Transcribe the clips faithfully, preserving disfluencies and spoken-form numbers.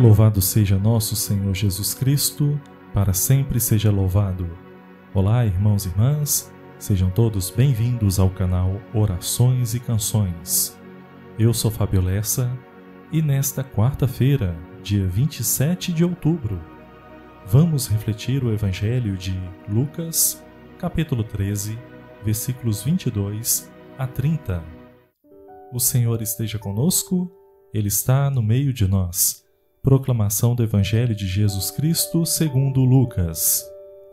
Louvado seja nosso Senhor Jesus Cristo, para sempre seja louvado. Olá, irmãos e irmãs, sejam todos bem-vindos ao canal Orações e Canções. Eu sou Fábio Lessa e nesta quarta-feira, dia vinte e sete de outubro, vamos refletir o Evangelho de Lucas, capítulo treze, versículos vinte e dois a trinta. O Senhor esteja conosco, Ele está no meio de nós. Proclamação do Evangelho de Jesus Cristo segundo Lucas.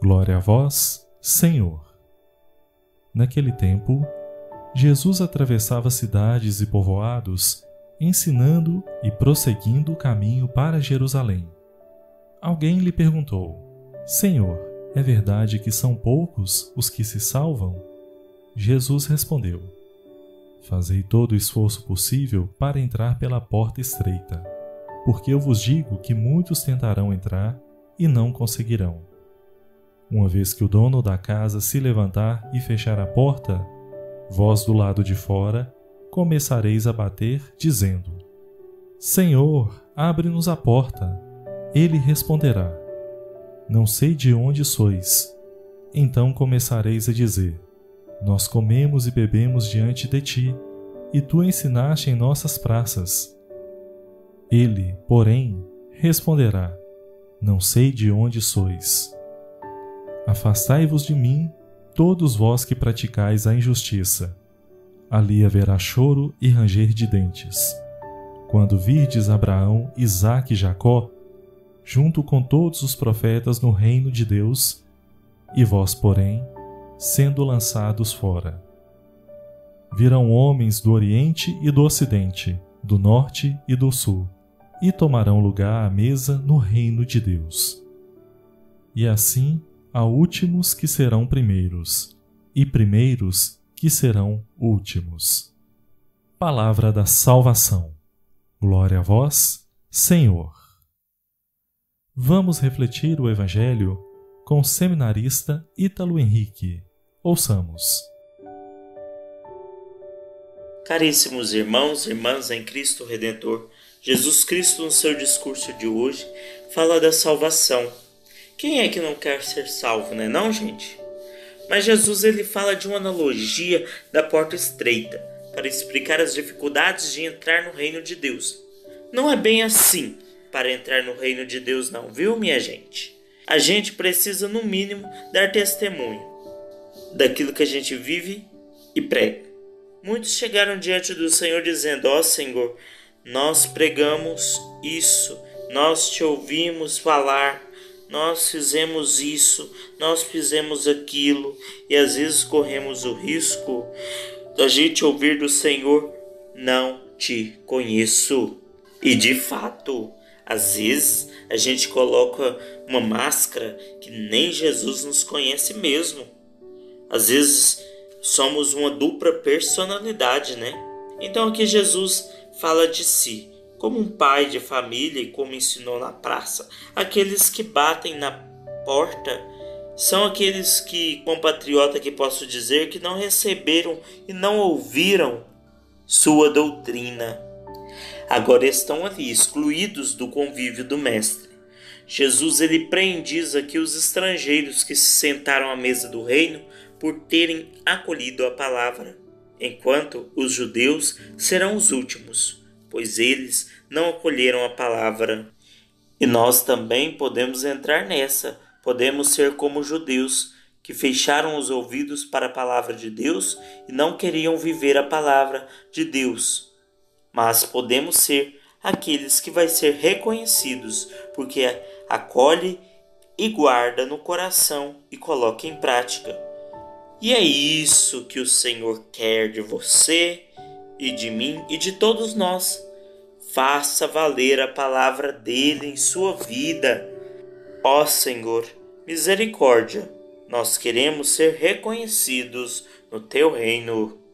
Glória a vós, Senhor! Naquele tempo, Jesus atravessava cidades e povoados, ensinando e prosseguindo o caminho para Jerusalém. Alguém lhe perguntou: Senhor, é verdade que são poucos os que se salvam? Jesus respondeu: Fazei todo o esforço possível para entrar pela porta estreita, porque eu vos digo que muitos tentarão entrar e não conseguirão. Uma vez que o dono da casa se levantar e fechar a porta, vós do lado de fora começareis a bater, dizendo: Senhor, abre-nos a porta. Ele responderá: Não sei de onde sois. Então começareis a dizer: Nós comemos e bebemos diante de ti, e tu ensinaste em nossas praças. Ele, porém, responderá: Não sei de onde sois. Afastai-vos de mim, todos vós que praticais a injustiça. Ali haverá choro e ranger de dentes. Quando virdes Abraão, Isaque e Jacó, junto com todos os profetas no reino de Deus, e vós, porém, sendo lançados fora. Virão homens do Oriente e do Ocidente, do Norte e do Sul, e tomarão lugar à mesa no reino de Deus. E assim há últimos que serão primeiros, e primeiros que serão últimos. Palavra da salvação. Glória a vós, Senhor. Vamos refletir o Evangelho com o seminarista Hytalo Henrique. Ouçamos. Caríssimos irmãos e irmãs em Cristo Redentor, Jesus Cristo, no seu discurso de hoje, fala da salvação. Quem é que não quer ser salvo, né não, gente? Mas Jesus ele fala de uma analogia da porta estreita, para explicar as dificuldades de entrar no reino de Deus. Não é bem assim para entrar no reino de Deus não, viu, minha gente? A gente precisa, no mínimo, dar testemunho daquilo que a gente vive e prega. Muitos chegaram diante do Senhor dizendo: Ó Senhor, nós pregamos isso, nós te ouvimos falar, nós fizemos isso, nós fizemos aquilo. E às vezes corremos o risco da gente ouvir do Senhor: Não te conheço. E de fato, às vezes a gente coloca uma máscara que nem Jesus nos conhece mesmo. Às vezes somos uma dupla personalidade, né? Então aqui Jesus fala de si, como um pai de família e como ensinou na praça. Aqueles que batem na porta são aqueles que, compatriota que posso dizer, que não receberam e não ouviram sua doutrina. Agora estão ali, excluídos do convívio do mestre. Jesus ele prendiza aqui os estrangeiros que se sentaram à mesa do reino por terem acolhido a palavra, enquanto os judeus serão os últimos, pois eles não acolheram a palavra. E nós também podemos entrar nessa, podemos ser como os judeus, que fecharam os ouvidos para a palavra de Deus e não queriam viver a palavra de Deus. Mas podemos ser aqueles que vai ser reconhecidos, porque acolhe e guarda no coração e coloca em prática. E é isso que o Senhor quer de você e de mim e de todos nós. Faça valer a palavra dele em sua vida. Ó Senhor, misericórdia, nós queremos ser reconhecidos no teu reino.